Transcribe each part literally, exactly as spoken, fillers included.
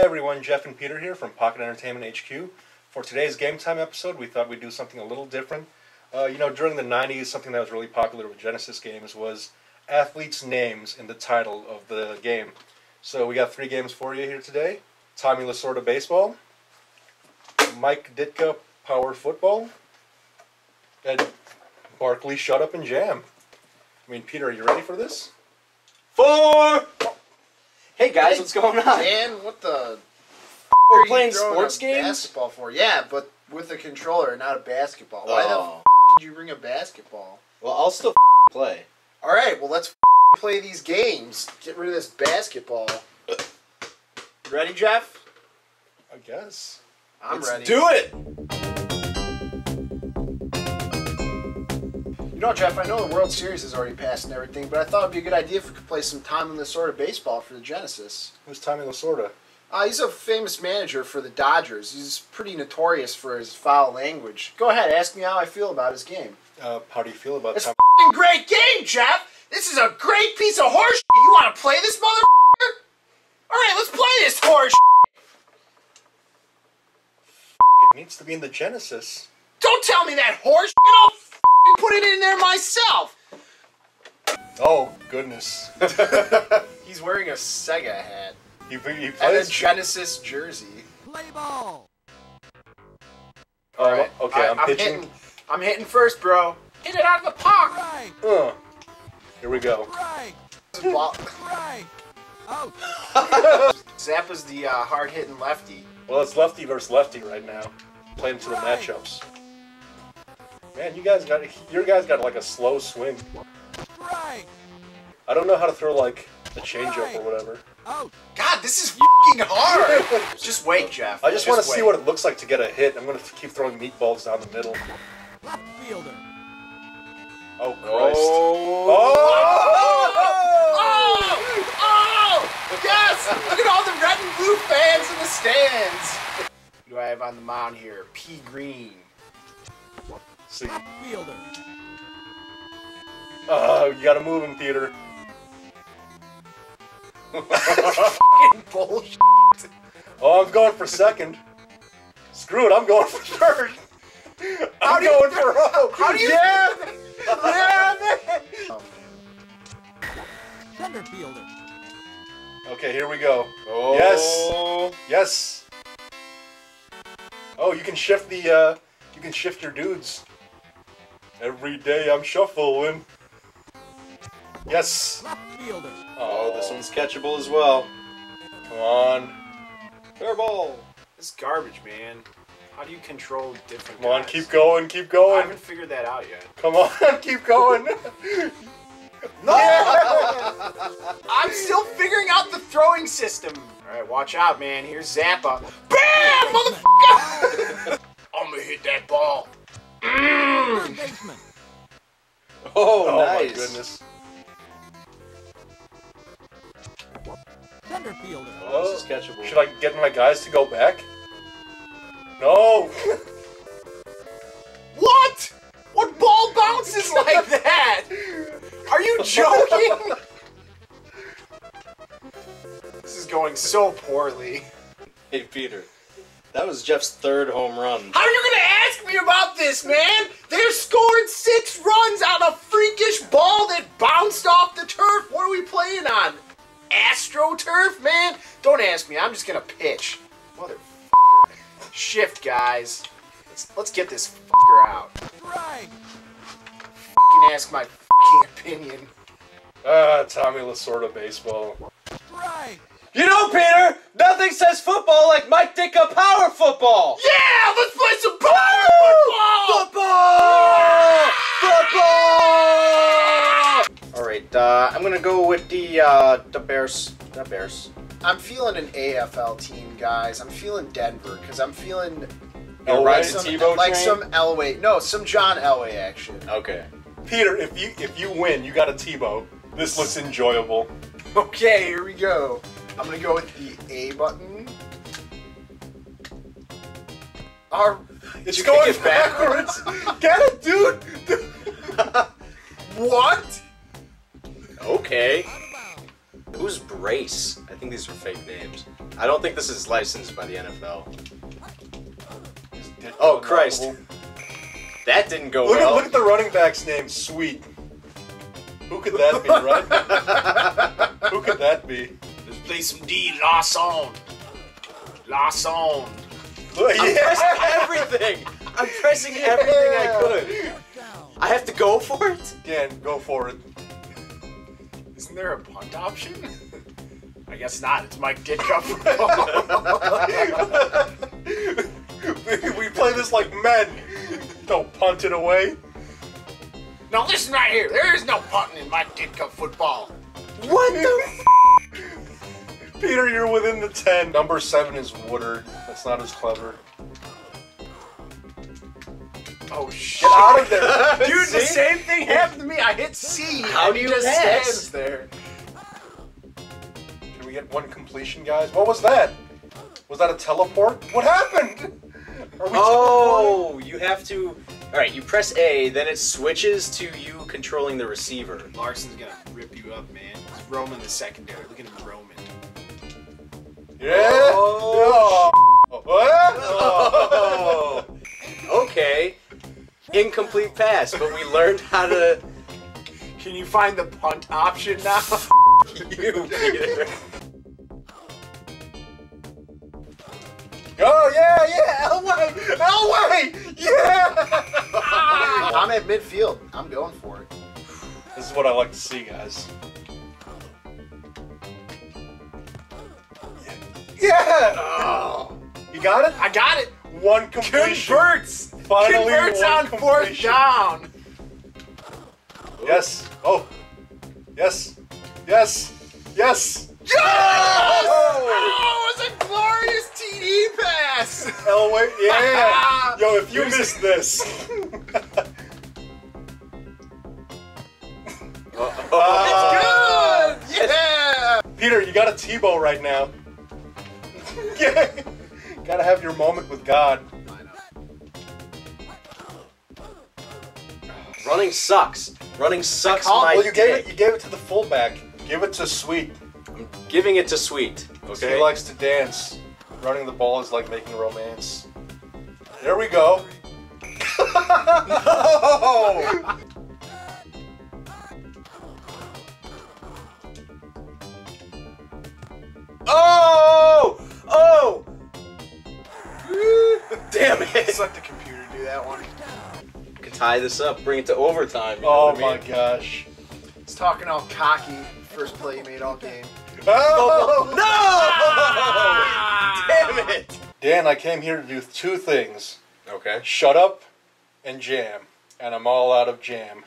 Hey everyone, Jeff and Peter here from Pocket Entertainment H Q. For today's Game Time episode, we thought we'd do something a little different. Uh, you know, during the nineties, something that was really popular with Genesis games was athletes' names in the title of the game. So we got three games for you here today. Tommy Lasorda Baseball, Mike Ditka Power Football, and Barkley Shut Up and Jam. I mean, Peter, are you ready for this? Four! Hey guys, hey, what's going on? Man, what the f We're are you playing sports games? Basketball for? Yeah, but with a controller, not a basketball. Why oh. the f did you bring a basketball? Well, I'll still f play. Alright, well let's f play these games. Get rid of this basketball. Ready, Jeff? I guess. I'm let's ready. Do it! You know, Jeff, I know the World Series has already passed and everything, but I thought it would be a good idea if we could play some Tommy Lasorda baseball for the Genesis. Who's Tommy Lasorda? Uh, he's a famous manager for the Dodgers. He's pretty notorious for his foul language. Go ahead, ask me how I feel about his game. Uh, how do you feel about it's Tommy? It's a great game, Jeff! This is a great piece of horseshit! You want to play this, motherfucker? Alright, let's play this horseshit! It needs to be in the Genesis. Don't tell me that horseshit! I'll put it in there myself! Oh, goodness. He's wearing a SEGA hat. He, he plays and a Genesis jersey. Play ball! Oh, right. Okay, I, I'm, I'm pitching. Hitting, I'm hitting first, bro. Hit it out of the park! Right. Uh, here we go. Right. Right. Oh. Zappa's the uh, hard-hitting lefty. Well, it's lefty versus lefty right now. Playing to right. the matchups. Man, you guys got your guys got like a slow swing. Right. I don't know how to throw like a changeup right. or whatever. Oh God, this is f***ing hard. Just wait, Jeff. I just, just want to see what it looks like to get a hit. I'm gonna keep throwing meatballs down the middle. Left fielder. Oh Christ! Oh! Oh! Oh! Oh! Yes! Look at all the red and blue fans in the stands. Who do I have on the mound here? P. Green. See. Fielder. Oh, you gotta move him, Peter. Fucking bullshit. Oh, I'm going for second. Screw it, I'm going for third. I'm going for oh. How do you? Yeah, yeah, man. Oh, man. Center fielder. Okay, here we go. Oh. Yes. Yes. Oh, you can shift the. Uh, you can shift your dudes. Every day I'm shuffling. Yes. Oh, this one's catchable as well. Come on. Fair ball. This is garbage, man. How do you control different Come on, guys? Keep going, keep going. I haven't figured that out yet. Come on, keep going. No! I'm still figuring out the throwing system. Alright, watch out, man. Here's Zappa. BAM! Motherfucker! I'm gonna hit that ball. Mm. Oh, oh nice. My goodness. Center fielder. Oh, this is catchable. Should I get my guys to go back? No! What? What ball bounces like that? Are you joking? This is going so poorly. Hey, Peter. That was Jeff's third home run. How are you gonna ask me about this, man? They scored six runs on a freakish ball that bounced off the turf. What are we playing on? AstroTurf, man? Don't ask me. I'm just gonna pitch. Motherfucker. Shift, guys. Let's let's get this fucker out. Right. Fucking ask my fucking opinion. Ah, uh, Tommy Lasorda baseball. Right. You know, Peter, nothing says football like Mike Ditka Power Football! Yeah! Let's play some Power Football! Football! Football! Alright, uh, I'm gonna go with the, uh, the Bears. The Bears. I'm feeling an A F L team, guys. I'm feeling Denver, because I'm feeling... Elway, like some, Tebow like some Elway. No, some John Elway action. Okay. Peter, if you, if you win, you got a Tebow. This looks enjoyable. Okay, here we go. I'm gonna go with the A button. Our, it's going it backwards. Get it, dude. What? Okay. Who's Brace? I think these are fake names. I don't think this is licensed by the N F L. Oh, Christ. That didn't go look well. At, look at the running back's name, Sweet. Who could that be, right? Who could that be? Let's play some D. Lawson. Lawson. Look, I'm yeah. pressing everything. I'm pressing yeah. everything I could. I have to go for it? Dan, go for it. Isn't there a punt option? I guess not. It's Mike Ditka. we, we play this like men. Don't punt it away. Now listen right here. There is no punting in Mike Ditka football. What the f***? Peter, you're within the ten. Number seven is Woodard. That's not as clever. Oh, shit. Get out of there. Dude, see? The same thing happened to me. I hit C. How do you just pass there? Can we get one completion, guys? What was that? Was that a teleport? What happened? Are we oh, you have to... Alright, you press A, then it switches to you controlling the receiver. Larson's gonna rip you up, man. He's roaming the secondary. Look at him roaming. Yeah! Oh! Oh. Oh. Oh. Okay. Incomplete pass, but we learned how to... Can you find the punt option now? F*** you, Peter. Oh, yeah, yeah, Elway! Elway! Yeah! I'm at midfield. I'm going for it. This is what I like to see, guys. Yeah! Oh. You got it? I got it! One completion. Converts! Finally Converts on fourth down! Yes. Oh. Yes. Yes. Yes! Yes! Oh, it was a glorious T D pass! Elway, yeah! Yo, if you missed this. Uh-oh. Uh, it's good! Yeah! Peter, you got a Tebow right now. Yeah. Gotta have your moment with God. Running sucks. Running sucks. My well, you gave it. You gave it to the fullback. Give it to Sweet. I'm giving it to Sweet. Okay. He likes to dance. Running the ball is like making romance. There we go. No. Oh! Oh! Damn it! Just let the computer do that one. We can tie this up, bring it to overtime. You know oh my I mean? gosh! It's talking all cocky. First play you made all game. Oh! No! Ah! Damn it! Dan, I came here to do two things. Okay. Shut up and jam, and I'm all out of jam.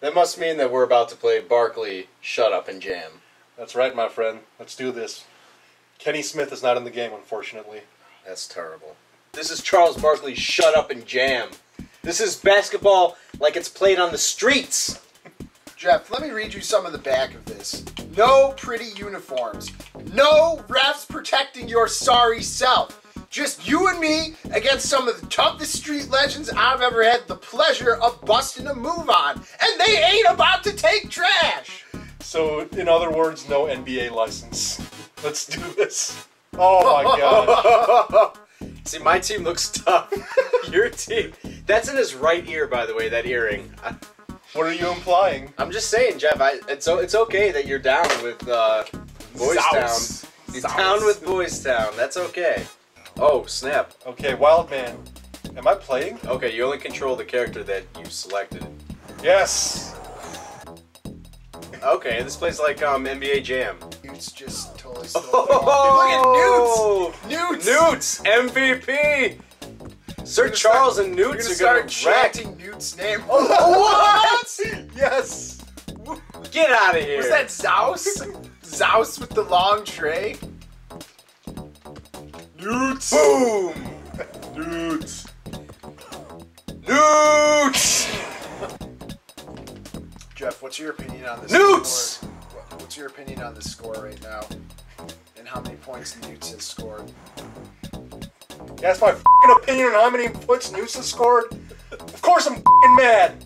That must mean that we're about to play Barkley Shut Up and Jam. That's right, my friend. Let's do this. Kenny Smith is not in the game, unfortunately. That's terrible. This is Charles Barkley's Shut Up and Jam. This is basketball like it's played on the streets. Jeff, let me read you some of the back of this. No pretty uniforms. No refs protecting your sorry self. Just you and me against some of the toughest street legends I've ever had the pleasure of busting a move on. And they ain't about to take trash. So, in other words, no N B A license. Let's do this. Oh my god. See, my team looks tough. Your team. That's in his right ear, by the way, that earring. I... What are you implying? I'm just saying, Jeff, I, it's, it's okay that you're down with uh, Boys South. Town. You're South. down with Boys Town. That's okay. Oh, snap. Okay, Wildman. Am I playing? Okay, you only control the character that you selected. Yes! Okay, this plays like um, N B A Jam. Newt's just totally stole oh! Look at Newt's! Newt's! Newt's! M V P! Sir Charles start, and Newt's are going to start chanting Newt's name. Oh, what? Yes! Get out of here! Was that Zeus? Zeus with the long tray? Newt's! Boom! Newt's! Newt's! Jeff, what's your opinion on this Newt's! Score? What's your opinion on the score right now? And how many points Newt's has scored? That's my f***ing opinion on how many points Newt's has scored? Of course I'm f***ing mad!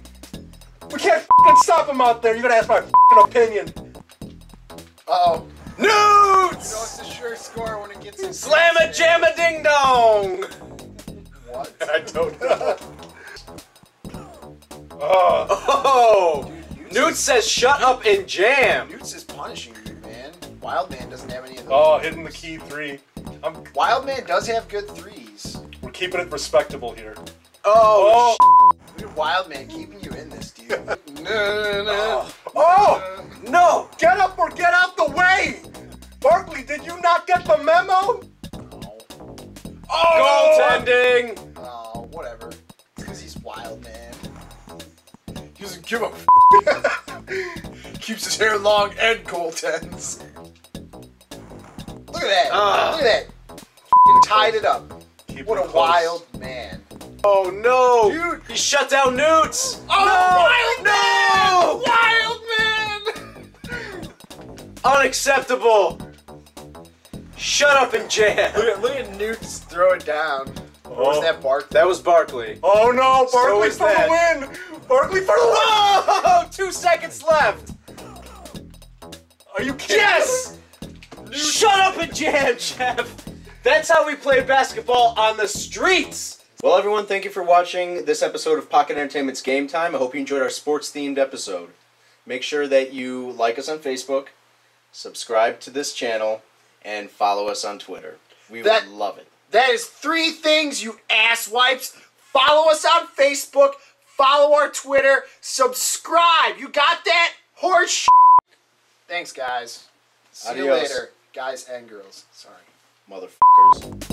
We can't f***ing stop him out there, you gotta ask my f***ing opinion! Uh-oh. Newt! You know, it's a sure score when it gets in. Slam a jam a ding dong! What? I don't know. Oh. Oh. Dude, Newt says shut up and jam. Newt is punishing you, man. Wildman doesn't have any of those. Oh, moves. Hitting the key three. I'm... Wildman does have good threes. We're keeping it respectable here. Oh, oh. Dude, Wildman keeping you in this, dude. No, no, no. Oh. Oh, no. Get up or get out the way. Barkley, did you not get the memo? No. Oh. Goaltending. Oh, whatever. It's because he's Wildman. He doesn't give a f. Keeps his hair long and goaltends. Look at that. Uh, Look at that. F tied it up. What a close. Wild man. Oh no! Dude. He shut down Newts! Oh, no. Wild man! Wild man! Unacceptable! Shut up and jam! Look at, look at Newts throw it down. Oh. What was that, Barkley? That was Barkley. Oh no! Barkley so for that. the win! Barkley for the win! Oh, two seconds left! Are you kidding? Yes! Newts. Shut up and jam, Jeff! That's how we play basketball on the streets! Well, everyone, thank you for watching this episode of Pocket Entertainment's Game Time. I hope you enjoyed our sports-themed episode. Make sure that you like us on Facebook, subscribe to this channel, and follow us on Twitter. We that, would love it. That is three things, you asswipes. Follow us on Facebook, follow our Twitter, subscribe. You got that? Horse shit. Thanks, guys. See Adios. you later. Guys and girls. Sorry. Motherfuckers.